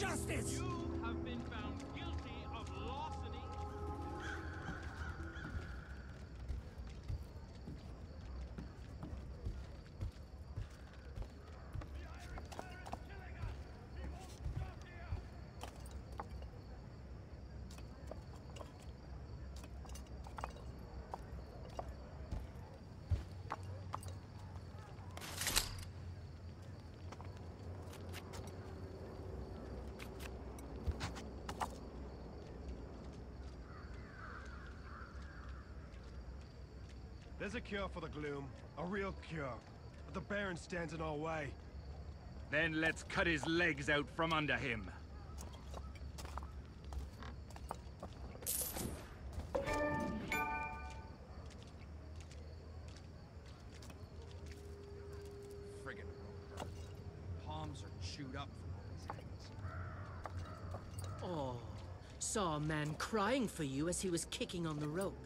justice! You have been found guilty of larceny. The Irish Baron is killing us! He won't stop here! There's a cure for the gloom, a real cure, but the Baron stands in our way. Then let's cut his legs out from under him. Friggin' rope. Palms are chewed up from all these things. Oh, saw a man crying for you as he was kicking on the rope.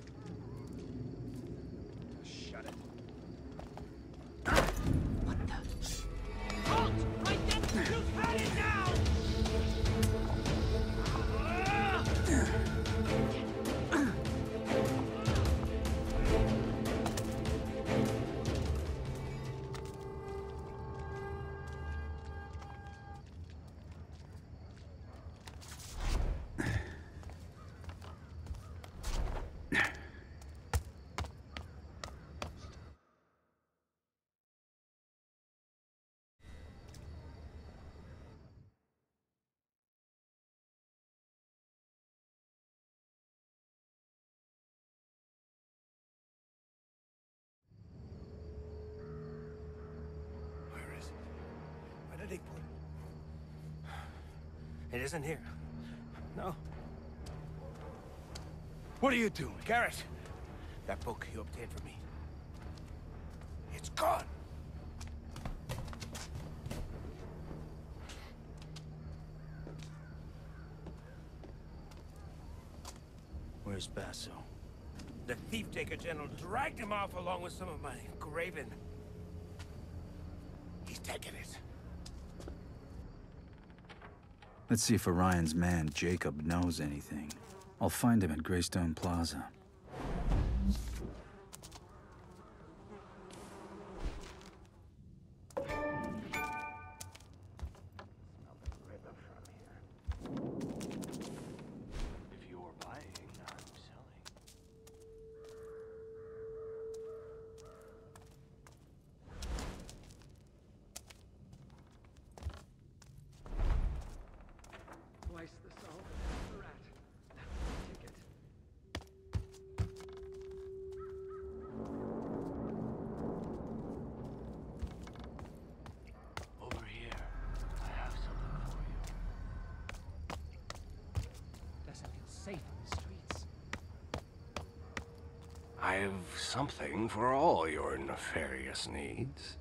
It isn't here. No. What are you doing? Garrett, that book you obtained for me. It's gone! Where's Basso? The thief-taker general dragged him off along with some of my graven. He's taken it. Let's see if Orion's man, Jacob, knows anything. I'll find him at Greystone Plaza. I've something for all your nefarious needs.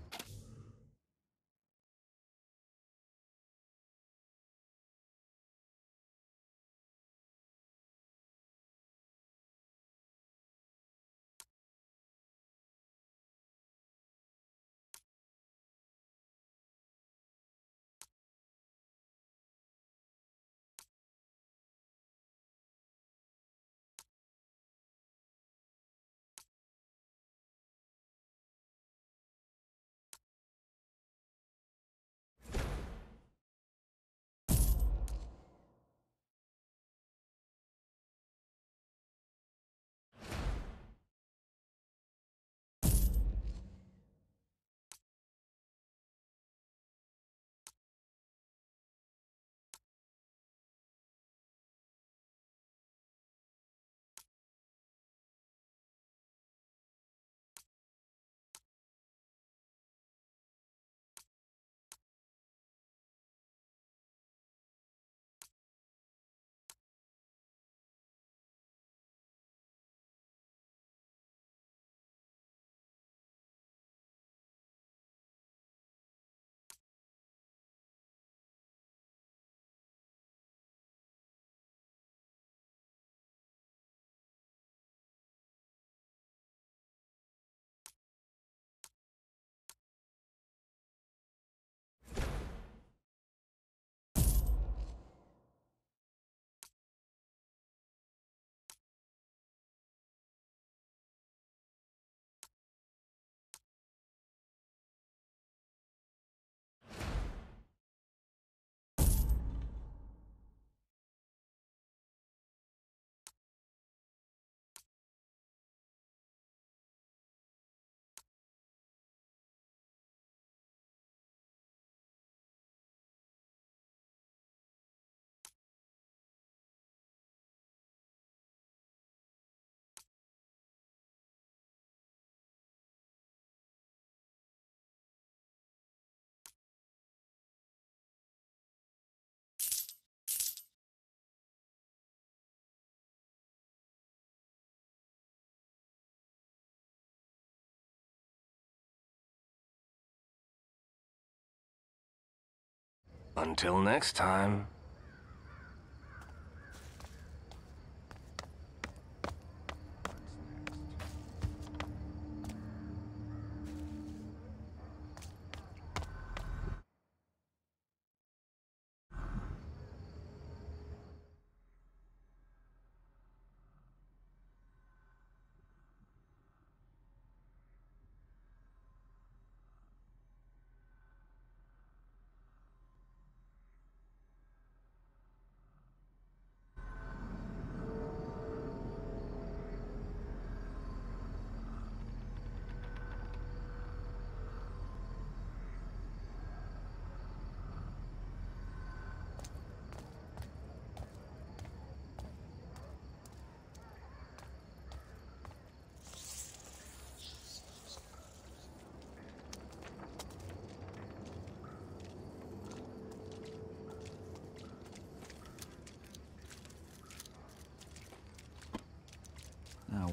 Until next time.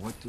What do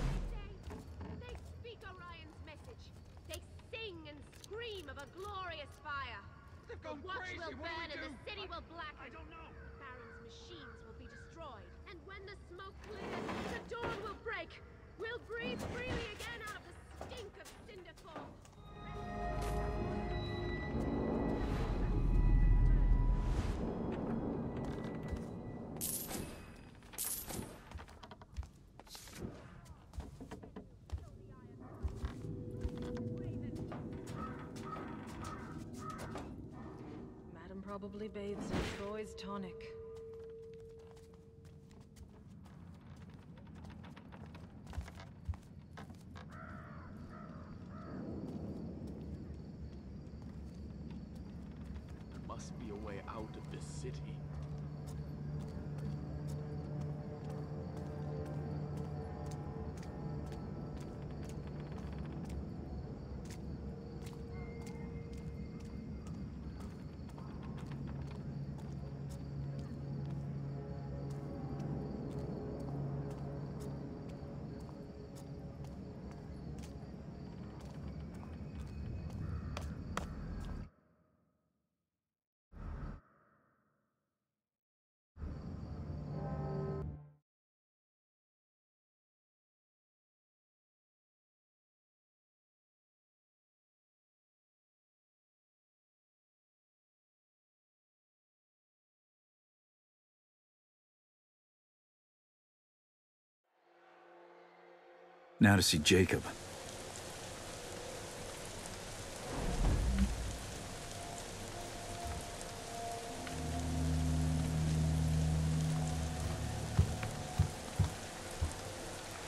They speak Orion's message. They sing and scream of a glorious fire. They've gone crazy. The watch will burn and the city will blacken. I don't know. The Baron's machines will be destroyed. And when the smoke clears, the dawn will break. We'll breathe freely again out of the stink of Cinderfall. Probably bathes in Troy's tonic. There must be a way out of this city. Now to see Jacob.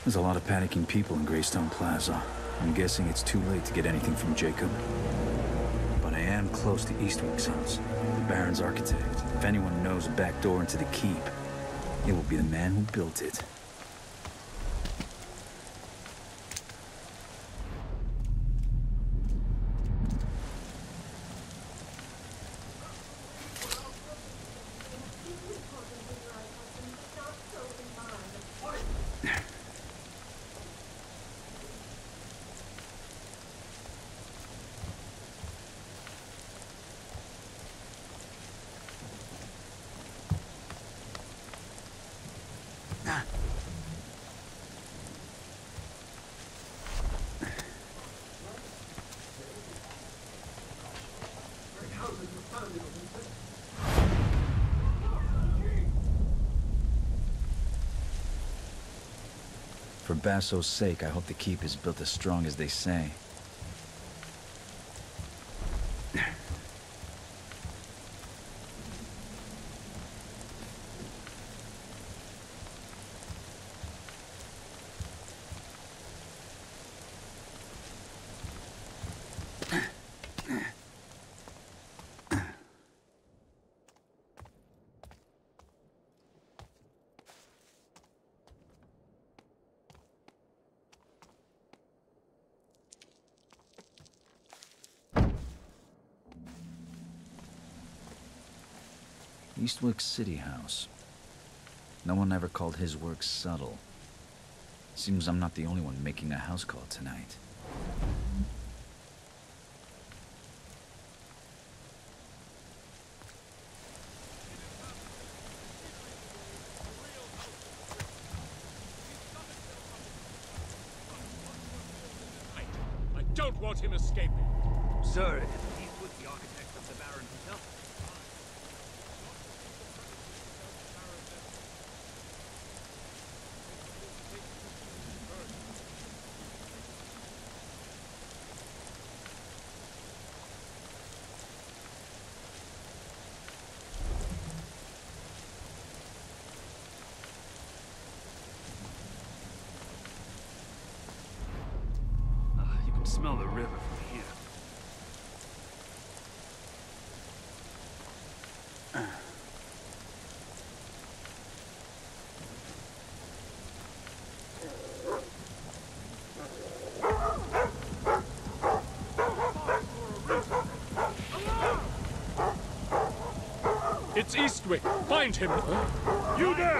There's a lot of panicking people in Greystone Plaza. I'm guessing it's too late to get anything from Jacob. But I am close to Eastwick's house, the Baron's architect. If anyone knows a back door into the keep, it will be the man who built it. For Basso's sake, I hope the keep is built as strong as they say. Eastwick City House. No one ever called his work subtle. Seems I'm not the only one making a house call tonight. I don't want him escaping. Sir, he's with the architect of the Baron himself. Smell the river from here. It's Eastwick. Find him. Huh? You there!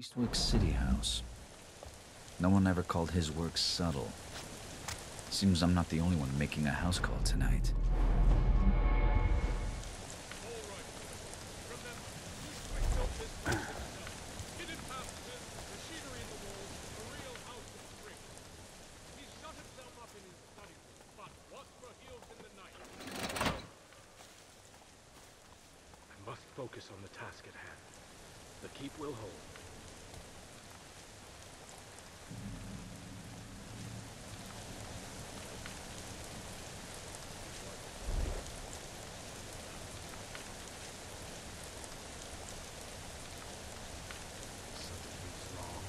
Eastwick City House. No one ever called his work subtle. Seems I'm not the only one making a house call tonight. I must focus on the task at hand. The keep will hold. Something's wrong.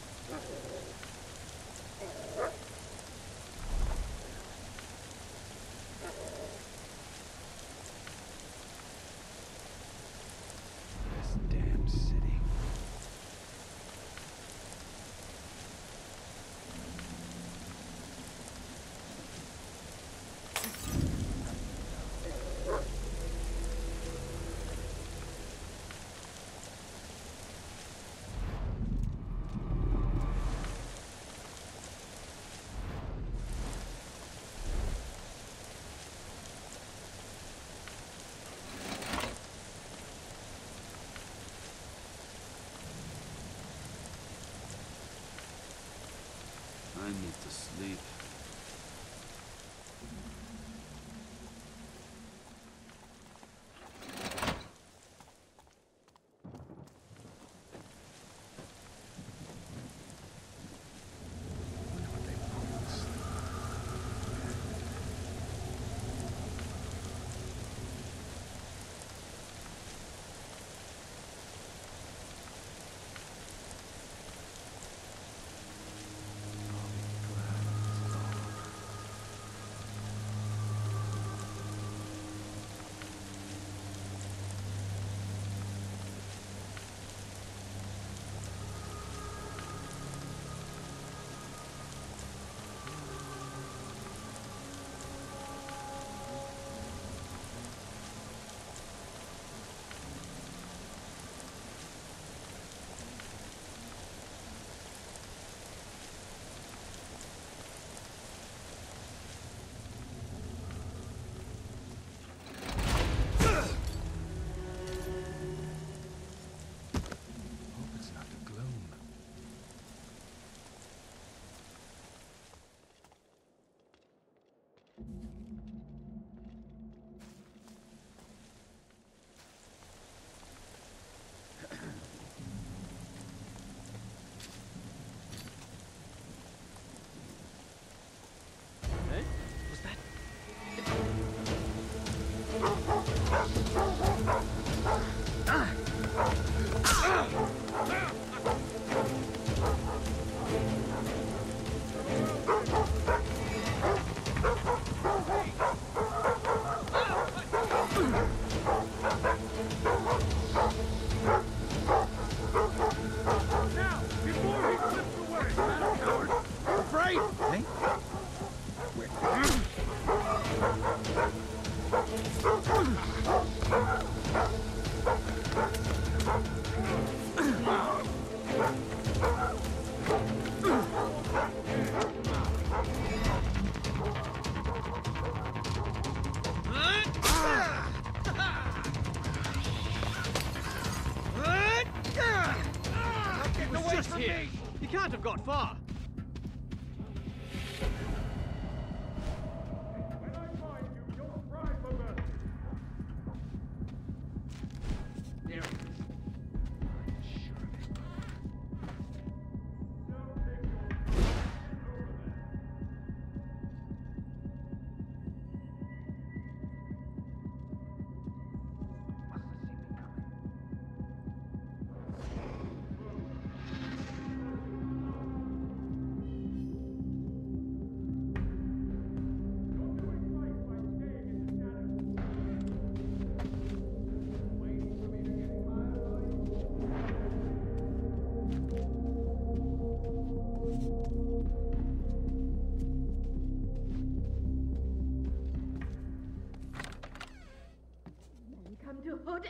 can't have got far.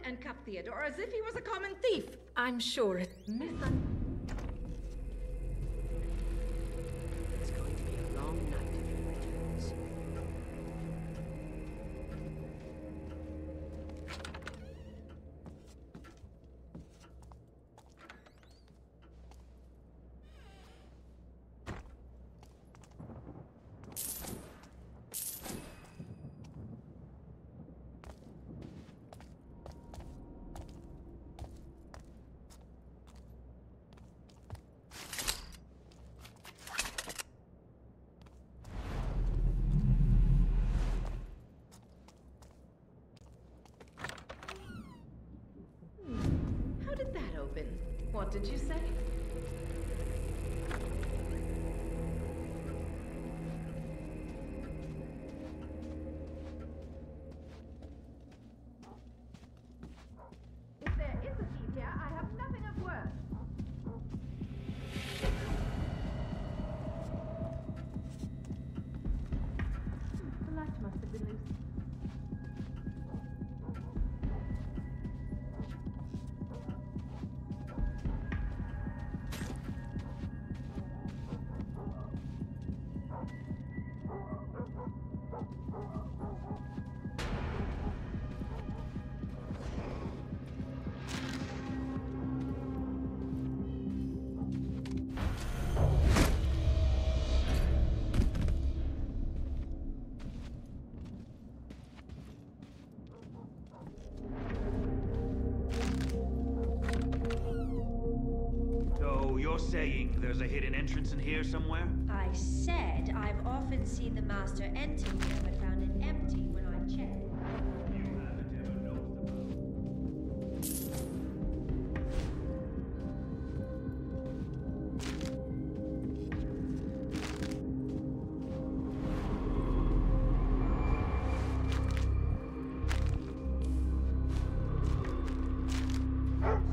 And cuff Theodore as if he was a common thief. I'm sure it's It's going to be a long night if he returns. What did you say? If there is a thief here, I have nothing of worth. The light must have been loose. Saying there's a hidden entrance in here somewhere? I said I've often seen the master enter here but found it empty when I checked.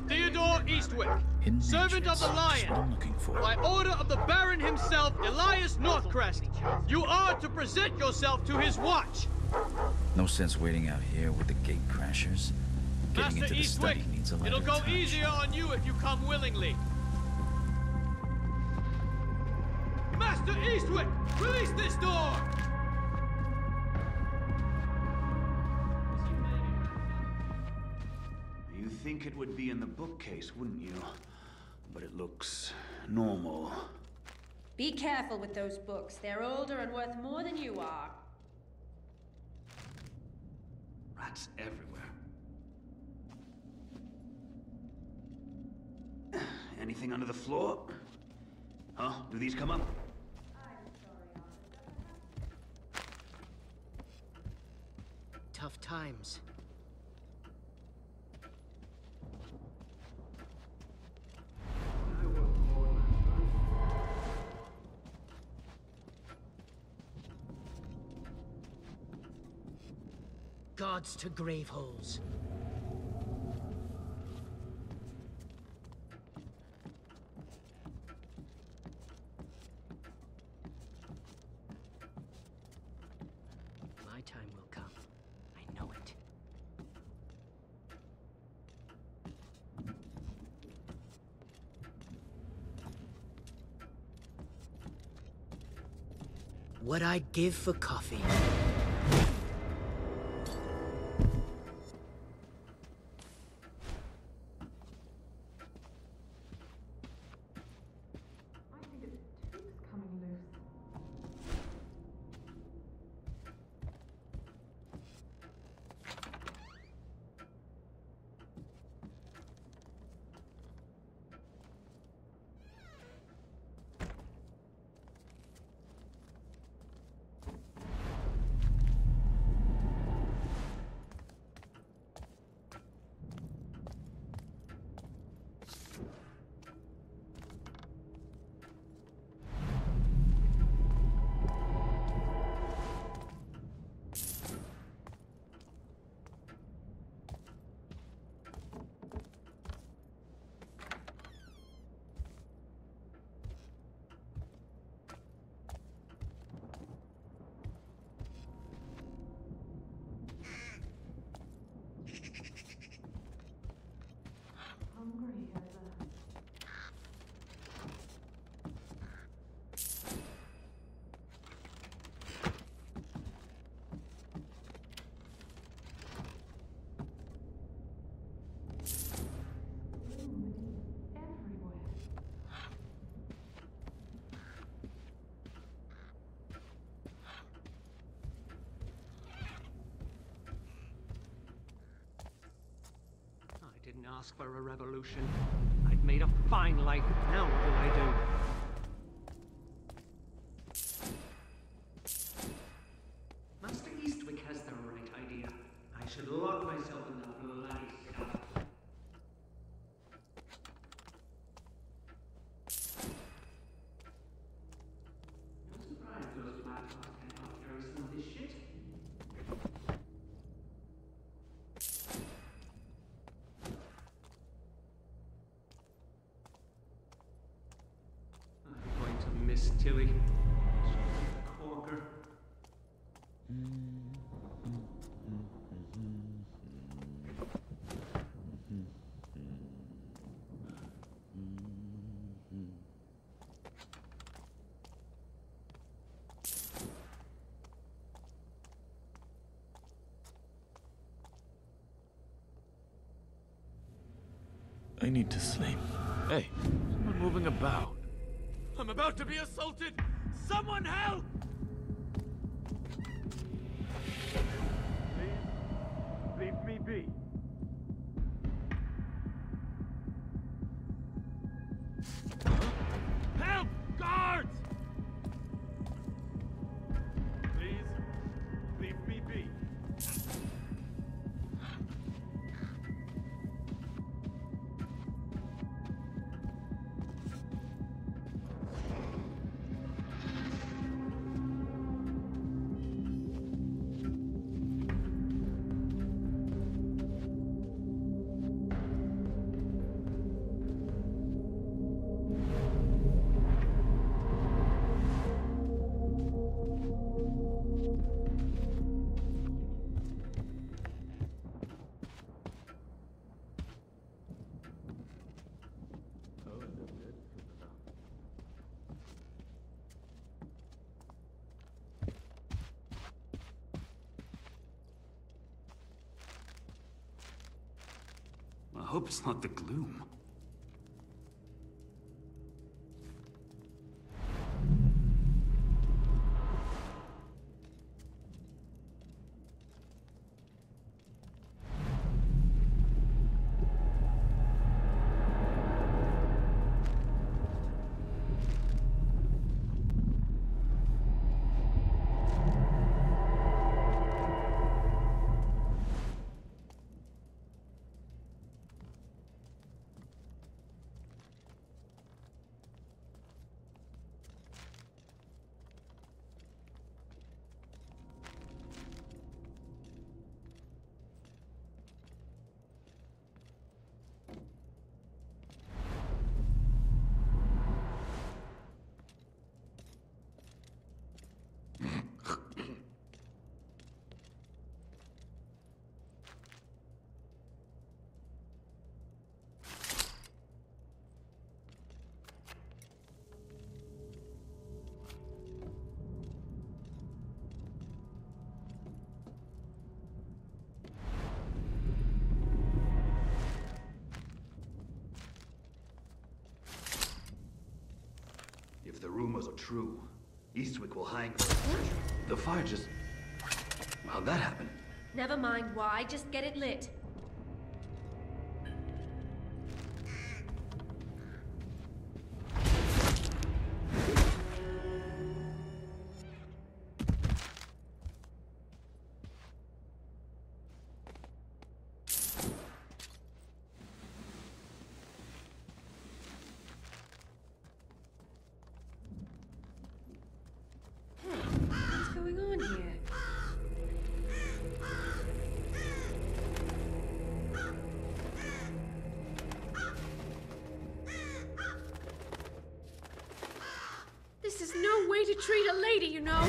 Theodore Eastwick, servant of the Lion, by order of the Baron himself, Elias Northcrest, you are to present yourself to his watch. No sense waiting out here with the gate crashers. Getting into the study needs a lighter touch. It'll go easier on you if you come willingly. Master Eastwick, release this door! You think it would be in the bookcase, wouldn't you? But it looks normal. Be careful with those books. They're older and worth more than you are. Rats everywhere. Anything under the floor? Huh? Do these come up? I'm sorry, Arthur. Tough times. Guards to grave holes. My time will come. I know it. What I'd give for coffee. didn't ask for a revolution. I'd made a fine life. Now what will I do? I need to sleep. Hey, someone moving about. I'm about to be assaulted! Someone help! Please, leave me be. Help! Guards! Please, leave me be. I hope it's not the gloom. If the rumors are true, Eastwick will hang the fire just... How'd that happen? Never mind why, just get it lit. Treat a lady, you know.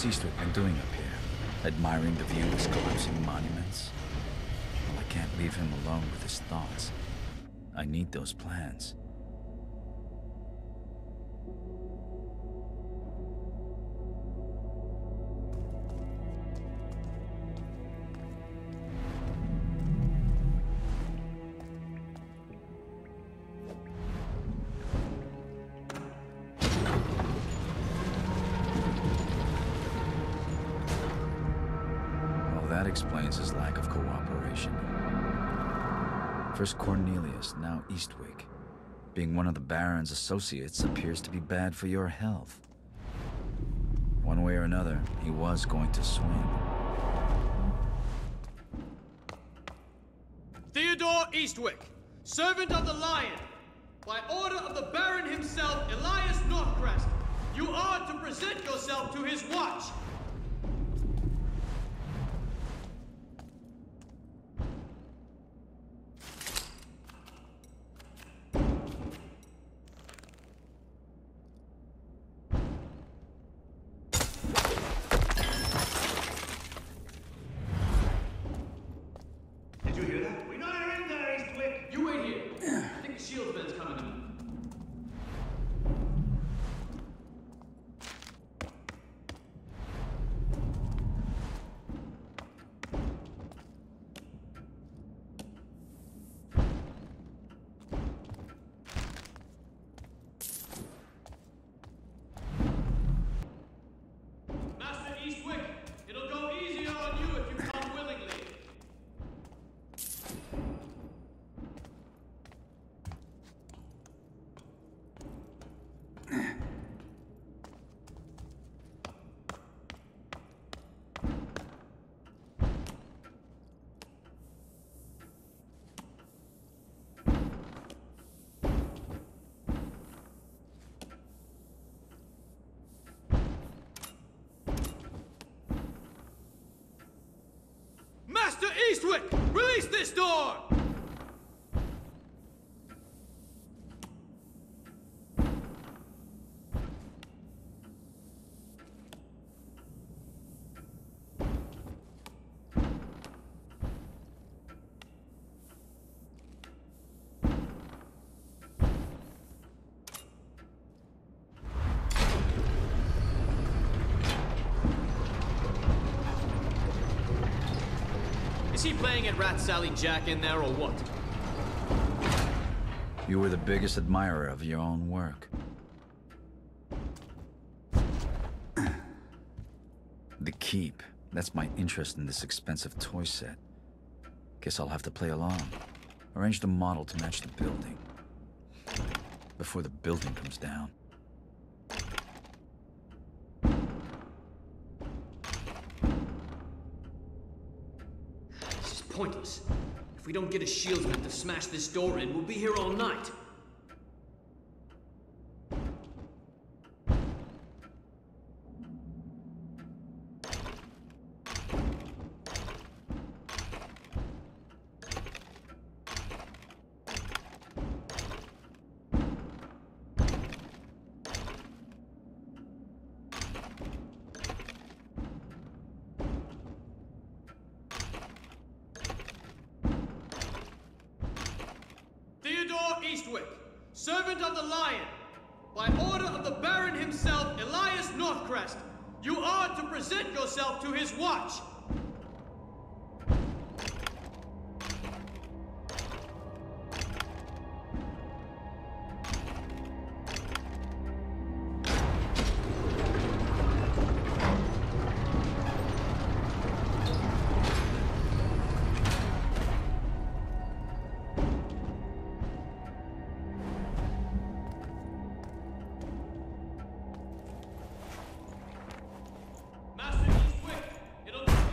What's Eastwick been doing up here? Admiring the view of collapsing monuments? Well, I can't leave him alone with his thoughts. I need those plans. His lack of cooperation. First Cornelius, now Eastwick. Being one of the Baron's associates appears to be bad for your health. One way or another, he was going to swing. Theodore Eastwick, servant of the Lion. By order of the Baron himself, Elias Northcrest, you are to present yourself to his watch. Master Eastwick, release this door! Is he playing at Rat Sally Jack in there, or what? You were the biggest admirer of your own work. The keep. That's my interest in this expensive toy set. Guess I'll have to play along. Arrange the model to match the building. Before the building comes down. Pointless. If we don't get a shieldsman to smash this door in, we'll be here all night. Eastwick, servant of the Lion, by order of the Baron himself, Elias Northcrest, you are to present yourself to his watch. Master Eastwick, it'll...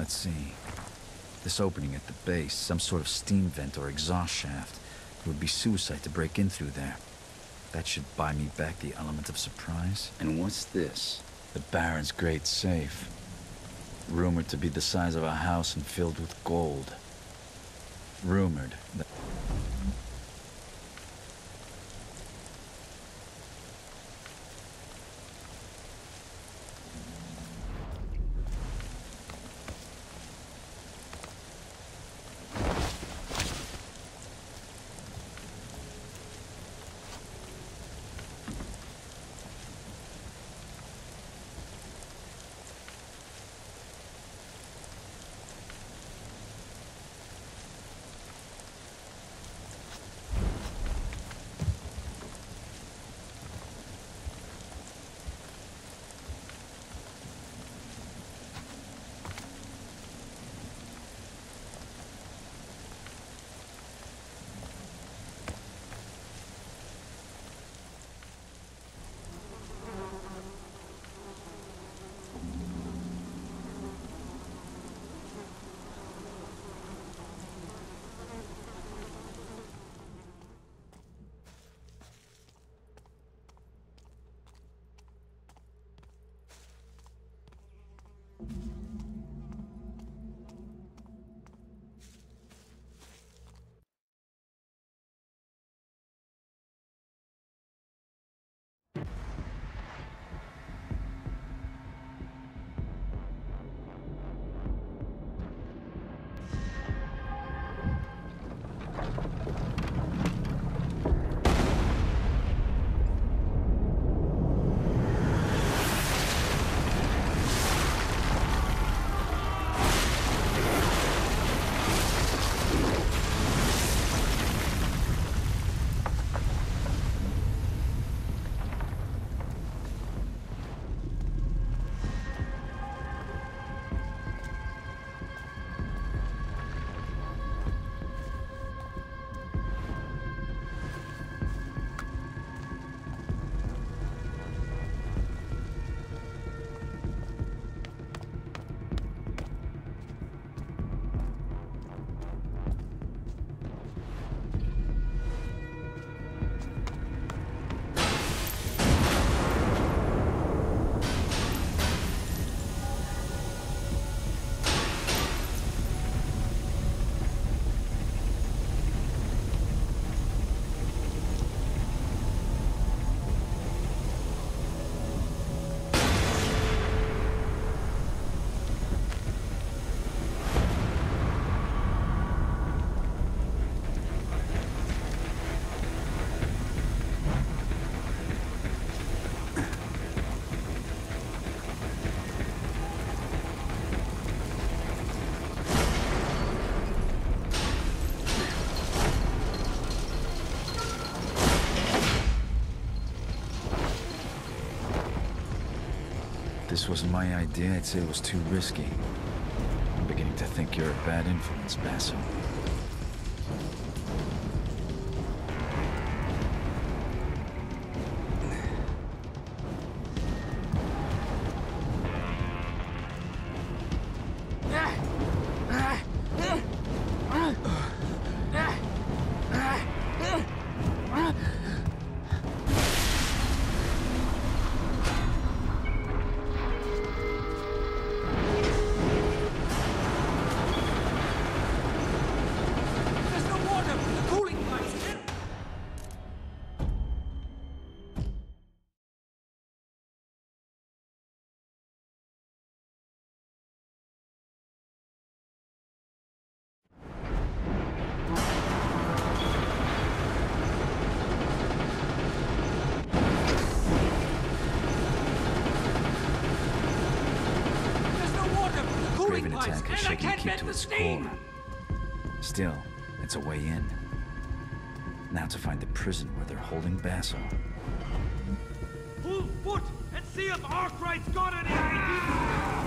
Let's see. This opening at the base, some sort of steam vent or exhaust shaft. It would be suicide to break in through there. That should buy me back the element of surprise. And what's this? The Baron's great safe. Rumored to be the size of a house and filled with gold. Rumored that... This wasn't my idea, I'd say it was too risky. I'm beginning to think you're a bad influence, Basil. Shaking the keep to its core. Still, it's a way in. Now to find the prison where they're holding Basso. Hold foot and see if Arkwright's got any ideas.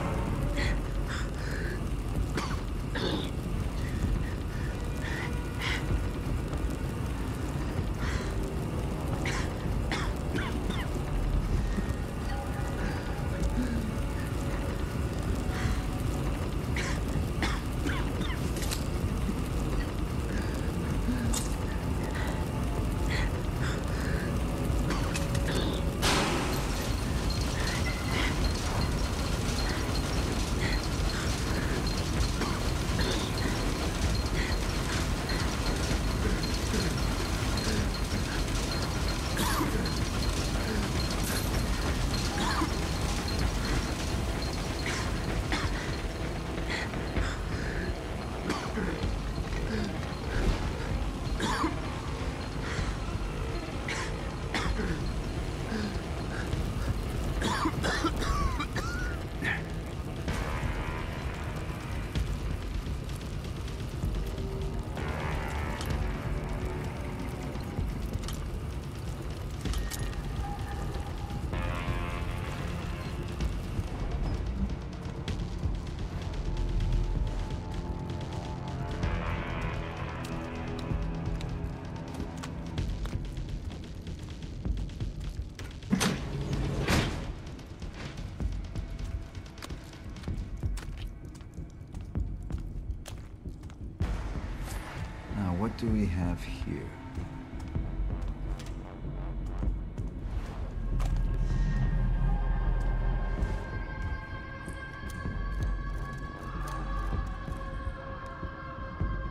What do we have here?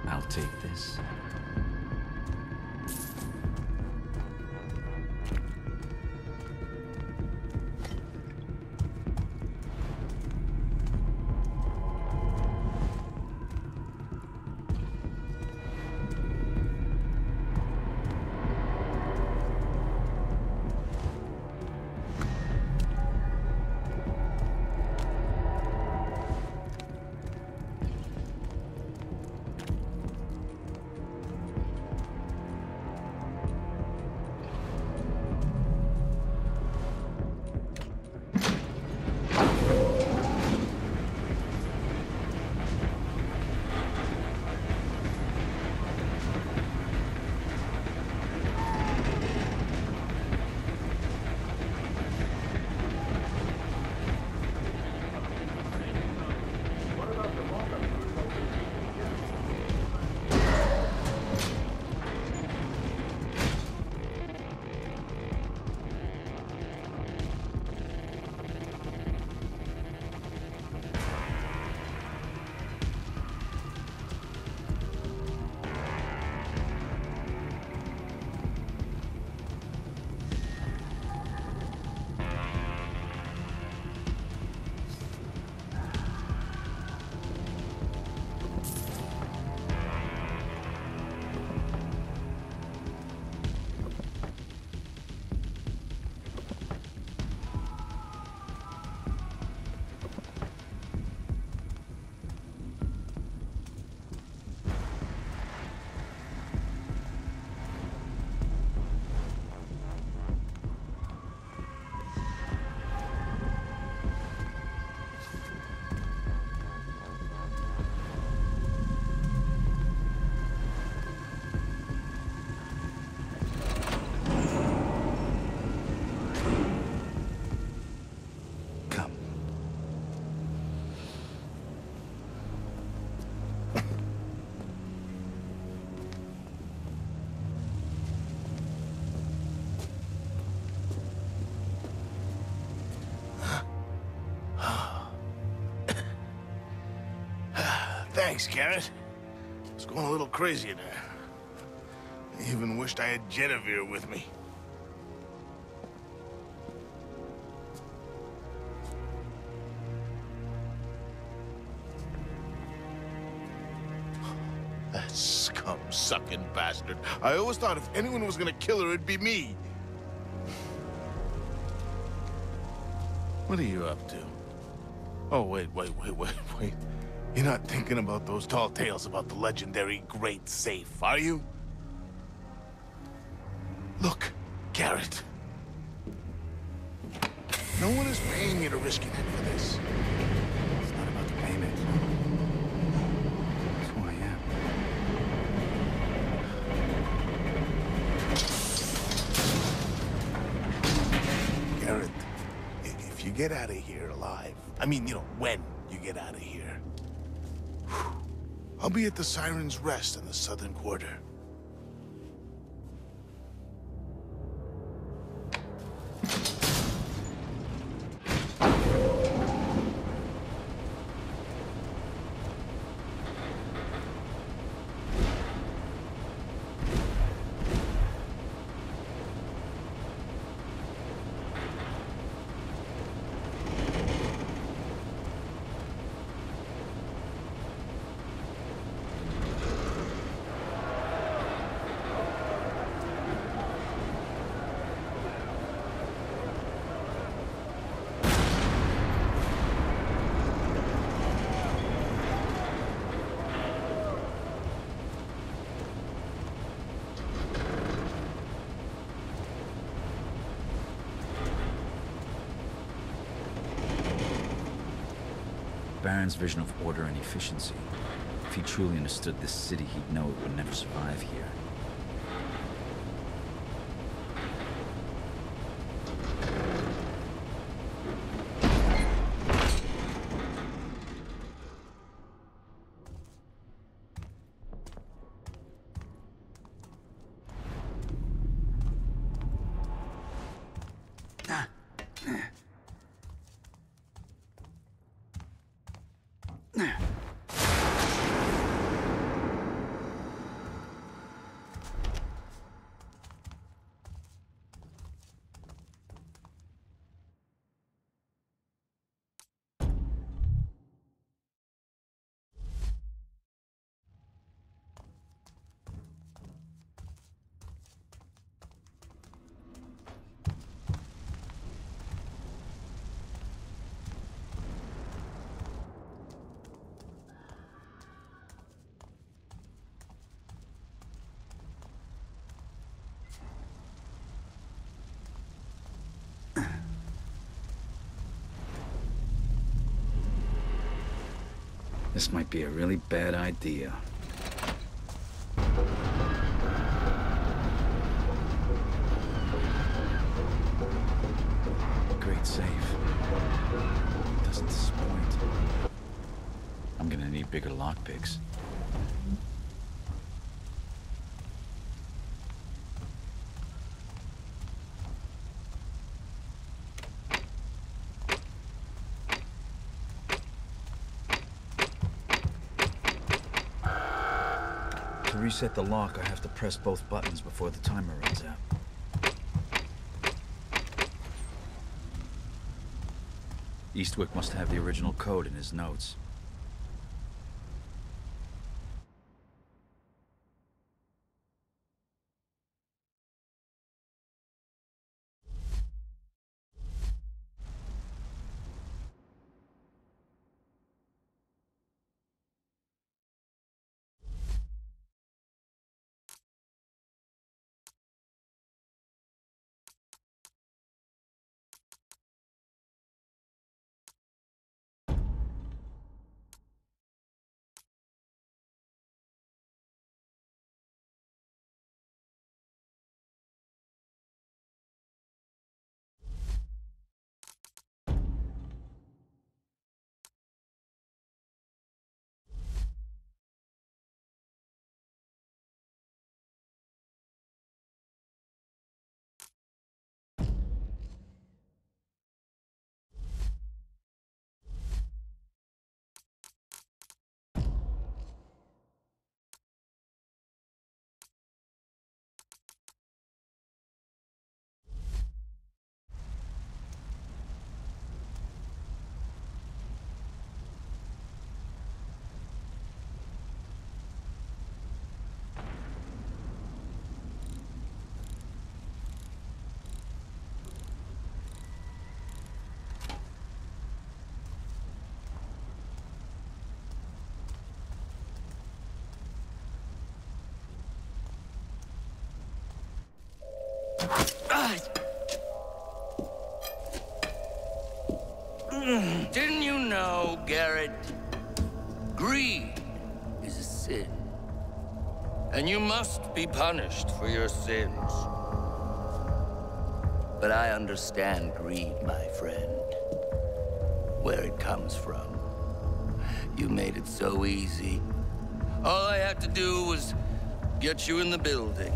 I'll take this. Thanks, Garrett. I was going a little crazy there. I even wished I had Genevieve with me. That scum-sucking bastard. I always thought if anyone was gonna kill her, it'd be me. What are you up to? Oh, wait. You're not thinking about those tall tales about the legendary Great Safe, are you? Look, Garrett. No one is paying you to risk it for this. It's not about the payment. That's who I am. Garrett, if you get out of here alive, I mean, you know, when you get out of here, I'll be at the Siren's Rest in the Southern Quarter. Baron's vision of order and efficiency. If he truly understood this city, he'd know it would never survive here. This might be a really bad idea. Great save. Doesn't disappoint. I'm gonna need bigger lockpicks. To reset the lock, I have to press both buttons before the timer runs out. Eastwick must have the original code in his notes. Didn't you know, Garrett? Greed is a sin. And you must be punished for your sins. But I understand greed, my friend. Where it comes from. You made it so easy. All I had to do was get you in the building.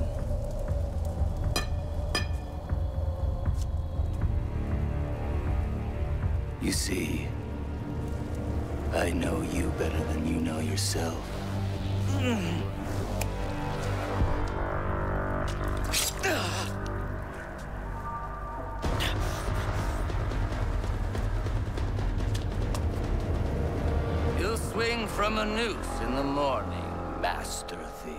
You see, I know you better than you know yourself. You'll swing from a noose in the morning, Master Thief.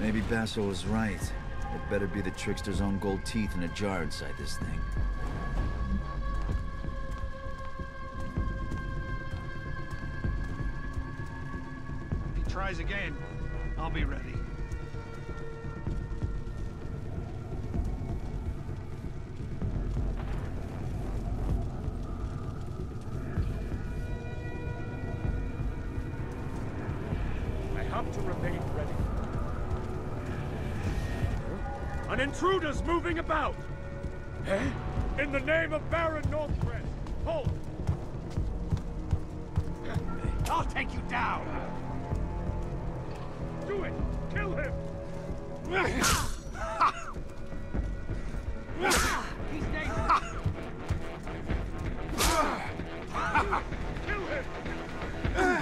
Maybe Basso was right. It better be the trickster's own gold teeth in a jar inside this thing. If he tries again, I'll be ready. I have to remain ready. An intruder's moving about! Eh? In the name of Baron Northcrest! Hold! I'll take you down! Do it! Kill him! He stays alive! Kill him!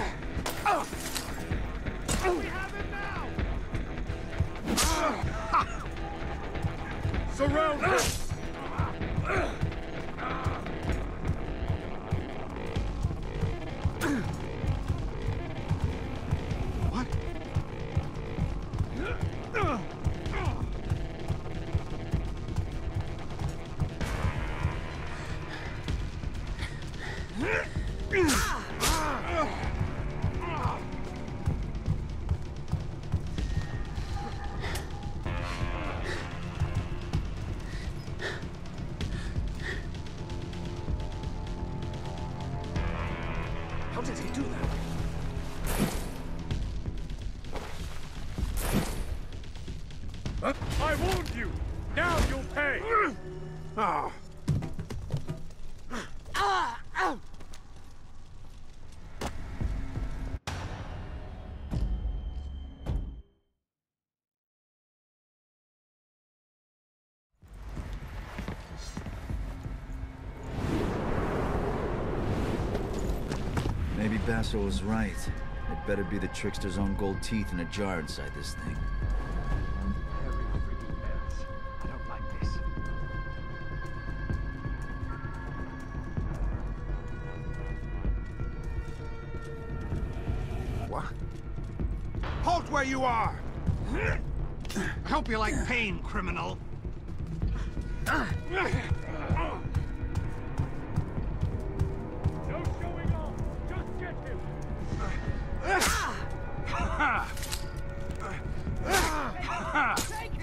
We have him now! Surround him! do that. Huh? I warned you! Now you'll pay! Ah! Maybe Basil was right. It better be the trickster's own gold teeth in a jar inside this thing. You are. I hope you like pain, criminal. No showing off. Just get him. Take him.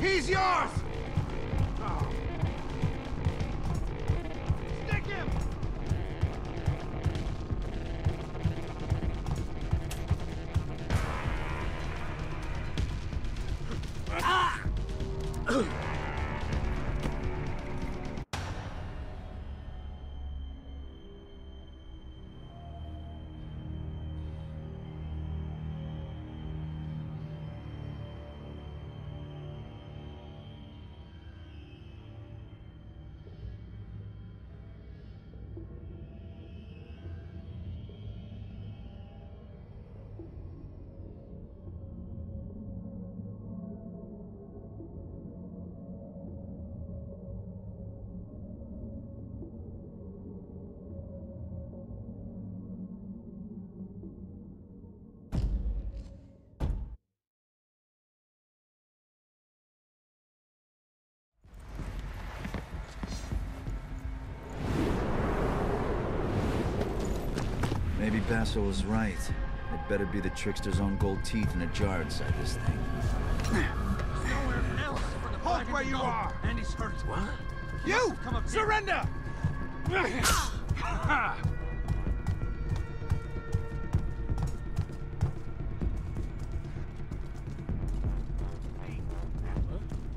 He's yours! Oh. Stick him! Ah! Maybe Basso was right. It better be the trickster's own gold teeth in a jar inside this thing. Nowhere else for the hold where you are! And he's hurt. What? You! Come up surrender!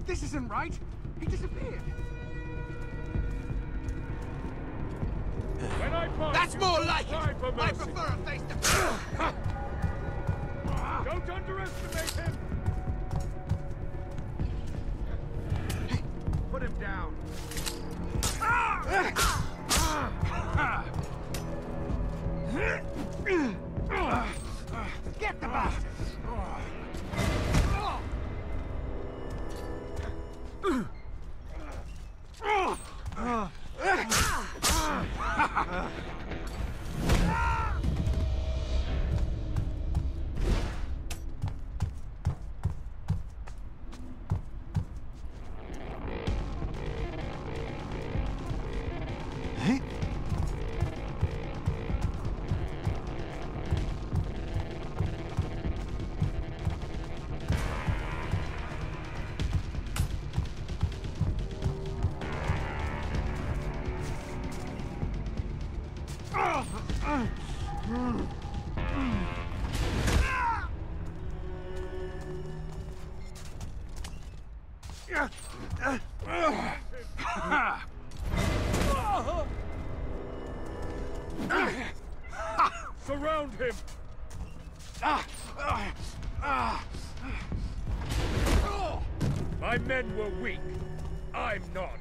This isn't right! He disappeared! That's more like it! I prefer a face-to-face! Don't underestimate him! Hey. Put him down! Get the bastard! Surround him. My men were weak. I'm not.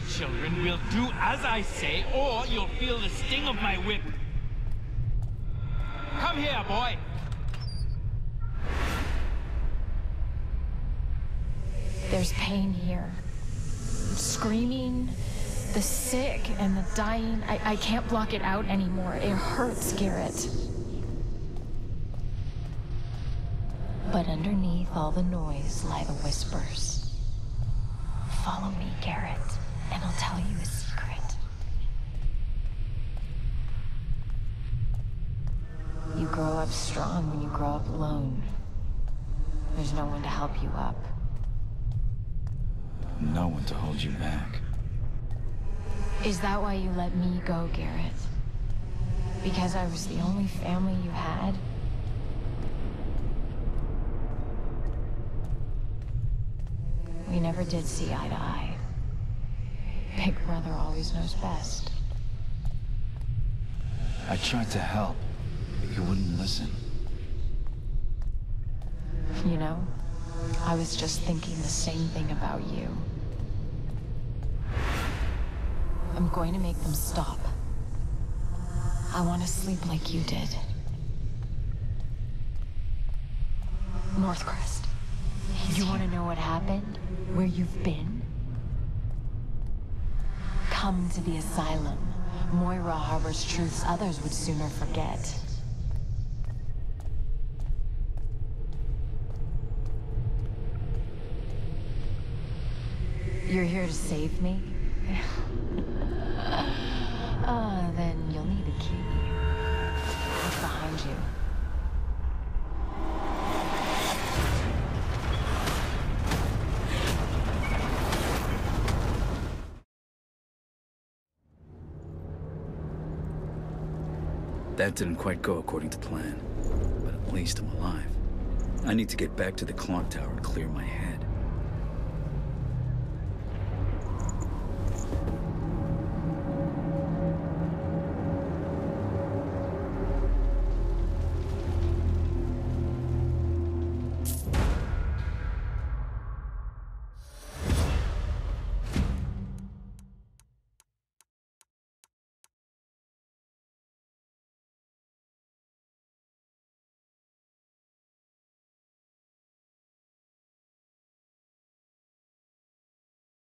filthy children will do as I say, or you'll feel the sting of my whip. Come here, boy. There's pain here. Screaming, the sick and the dying. I can't block it out anymore. It hurts, Garrett. But underneath all the noise lie the whispers. Follow me, Garrett, and I'll tell you a secret. You grow up strong when you grow up alone. There's no one to help you up. No one to hold you back. Is that why you let me go, Garrett? Because I was the only family you had? We never did see eye to eye. Big brother always knows best. I tried to help, but you wouldn't listen. You know, I was just thinking the same thing about you. I'm going to make them stop. I want to sleep like you did. Northcrest, you want to know what happened? Where you've been? Come to the asylum. Moira harbors truths others would sooner forget. You're here to save me? Then you'll need a key. Look behind you. That didn't quite go according to plan, but at least I'm alive. I need to get back to the clock tower and clear my head.